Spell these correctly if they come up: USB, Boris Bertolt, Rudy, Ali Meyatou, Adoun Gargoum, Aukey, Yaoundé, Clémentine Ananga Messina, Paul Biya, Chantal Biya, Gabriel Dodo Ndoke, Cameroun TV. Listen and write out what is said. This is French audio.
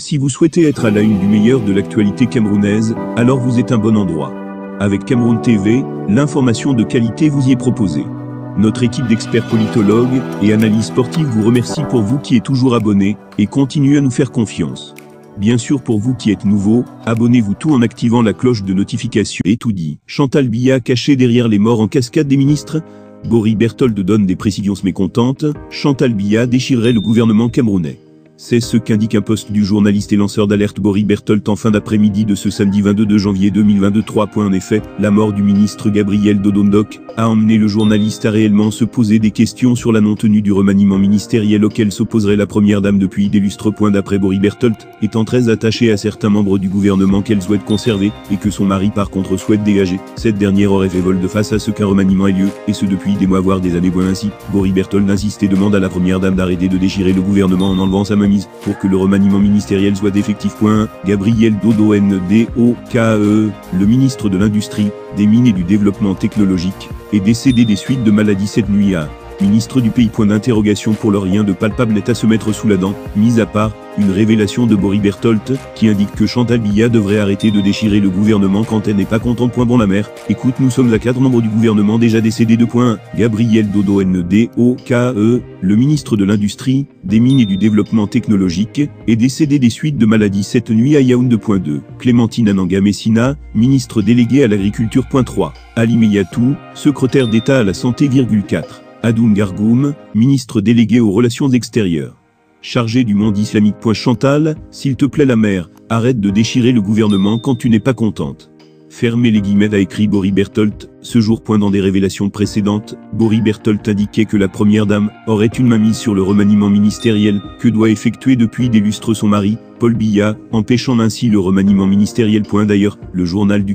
Si vous souhaitez être à la une du meilleur de l'actualité camerounaise, alors vous êtes un bon endroit. Avec Cameroun TV, l'information de qualité vous y est proposée. Notre équipe d'experts politologues et analystes sportifs vous remercie pour vous qui êtes toujours abonnés et continuez à nous faire confiance. Bien sûr, pour vous qui êtes nouveau, abonnez-vous tout en activant la cloche de notification. Et tout dit, Chantal Biya cachée derrière les morts en cascade des ministres. Boris Bertolt donne des précisions mécontentes, Chantal Biya déchirerait le gouvernement camerounais. C'est ce qu'indique un poste du journaliste et lanceur d'alerte Boris Bertolt en fin d'après-midi de ce samedi 22 janvier 2023. En effet, la mort du ministre Gabriel Dodo Ndoke a emmené le journaliste à réellement se poser des questions sur la non-tenue du remaniement ministériel auquel s'opposerait la première dame depuis des lustres. D'après Boris Bertolt, étant très attachée à certains membres du gouvernement qu'elle souhaite conserver et que son mari par contre souhaite dégager, cette dernière aurait fait volte de face à ce qu'un remaniement ait lieu, et ce depuis des mois voire des années. Ainsi, Boris Bertolt insiste et demande à la première dame d'arrêter de déchirer le gouvernement en enlevant sa main pour que le remaniement ministériel soit effectif. Gabriel Dodo Ndoke, le ministre de l'Industrie, des Mines et du Développement Technologique, est décédé des suites de maladies cette nuit à ministre du pays. Point d'interrogation pour le rien de palpable est à se mettre sous la dent, mis à part une révélation de Boris Bertolt, qui indique que Chantal Biya devrait arrêter de déchirer le gouvernement quand elle n'est pas contente. Bon la mère, écoute, nous sommes à 4 membres du gouvernement déjà décédés. Gabriel Dodo Ndoke, le ministre de l'Industrie, des Mines et du Développement Technologique, est décédé des suites de maladies cette nuit à Yaoundé. 2. Clémentine Ananga Messina, ministre déléguée à l'Agriculture. 3. Ali Meyatou, secrétaire d'État à la Santé. 4. Adoun Gargoum, ministre délégué aux Relations extérieures, chargé du monde islamique. Chantal, s'il te plaît la mère, arrête de déchirer le gouvernement quand tu n'es pas contente. Fermez les guillemets, a écrit Boris Bertolt. Ce jour, dans des révélations précédentes, Boris Bertolt indiquait que la première dame aurait une mainmise sur le remaniement ministériel que doit effectuer depuis des lustres son mari, Paul Biya, empêchant ainsi le remaniement ministériel. D'ailleurs, le journal du